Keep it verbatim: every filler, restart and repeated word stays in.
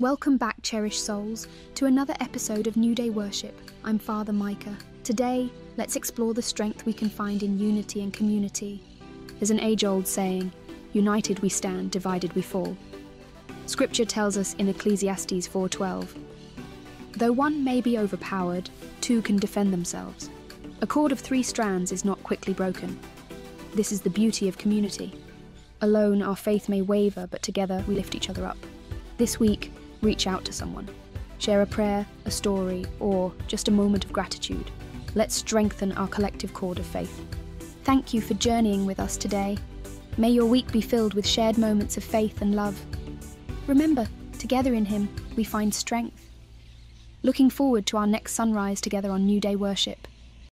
Welcome back, cherished souls, to another episode of New Day Worship. I'm Father Micah. Today, let's explore the strength we can find in unity and community. There's an age-old saying, "United we stand, divided we fall." Scripture tells us in Ecclesiastes four twelve, "Though one may be overpowered, two can defend themselves. A cord of three strands is not quickly broken." This is the beauty of community. Alone, our faith may waver, but together we lift each other up. This week, reach out to someone. Share a prayer, a story, or just a moment of gratitude. Let's strengthen our collective cord of faith. Thank you for journeying with us today. May your week be filled with shared moments of faith and love. Remember, together in Him, we find strength. Looking forward to our next sunrise together on New Day Worship.